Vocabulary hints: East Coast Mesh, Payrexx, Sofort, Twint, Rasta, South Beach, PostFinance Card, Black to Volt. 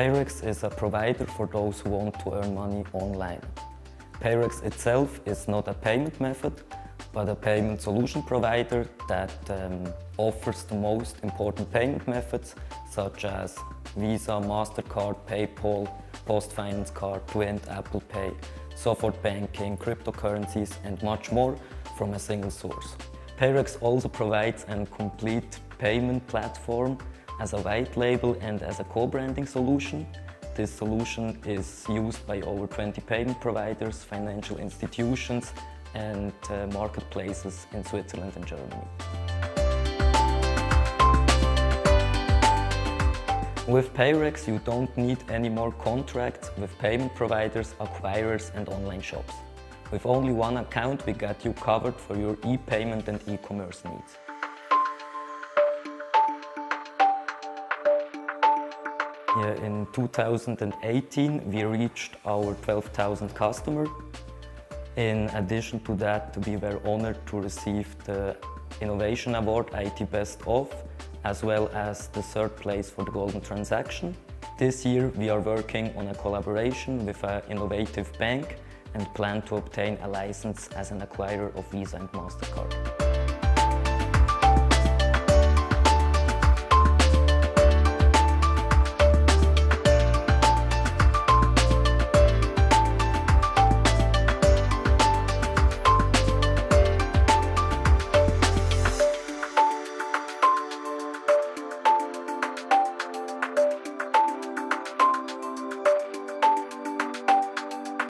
Payrexx is a provider for those who want to earn money online. Payrexx itself is not a payment method, but a payment solution provider that offers the most important payment methods such as Visa, MasterCard, PayPal, PostFinance Card, Twint, Apple Pay, Sofort banking, cryptocurrencies and much more from a single source. Payrexx also provides a complete payment platform as a white label and as a co-branding solution. This solution is used by over 20 payment providers, financial institutions and marketplaces in Switzerland and Germany. With Payrexx, you don't need any more contracts with payment providers, acquirers and online shops. With only one account, we got you covered for your e-payment and e-commerce needs. Yeah, in 2018, we reached our 12,000 customers. In addition to that, we were honored to receive the Innovation Award IT Best Of, as well as the third place for the Golden Transaction. This year, we are working on a collaboration with an innovative bank and plan to obtain a license as an acquirer of Visa and MasterCard.